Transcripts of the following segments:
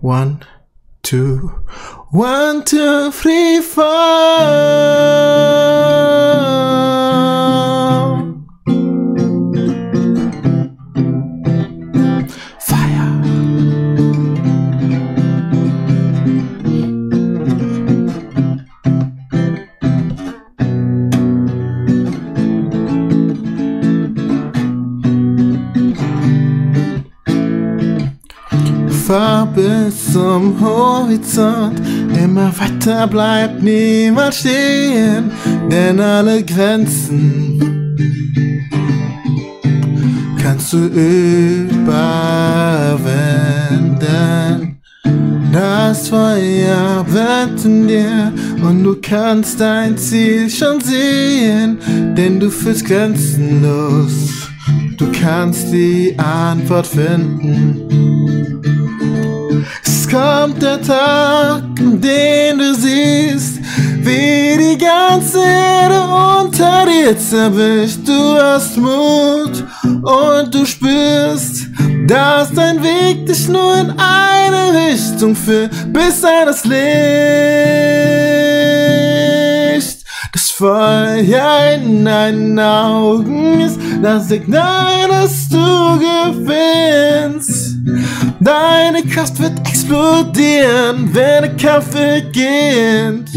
One, two, three, four. Fire. Fahr bis zum Horizont, immer weiter, bleibt niemand stehen, denn alle Grenzen kannst du überwinden. Das Feuer brennt in dir und du kannst dein Ziel schon sehen, denn du fühlst grenzenlos, du kannst die Antwort finden. Es kommt der Tag, an dem du siehst, wie die ganze Erde unter dir zerbricht. Du hast Mut und du spürst, dass dein Weg dich nur in eine Richtung führt, bis an das Licht. Das Feuer in deinen Augen ist das Signal, dass du gewinnst. Deine Kraft wird explodieren, wenn der Kampf beginnt.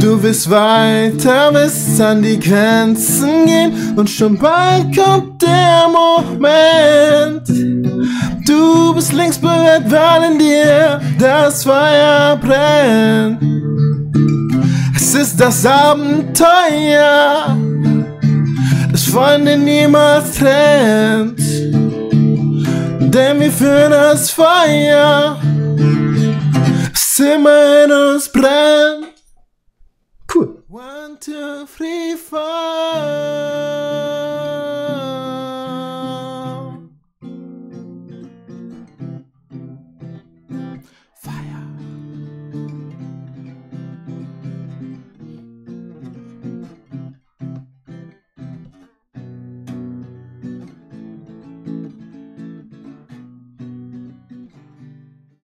Du wirst weiter bis an die Grenzen gehen und schon bald kommt der Moment. Du bist längst bereit, weil in dir das Feuer brennt. Es ist das Abenteuer, das Freunde niemals trennt. Denn wir führen das Feuer, das immer in uns brennt. Cool. One, two, three, four.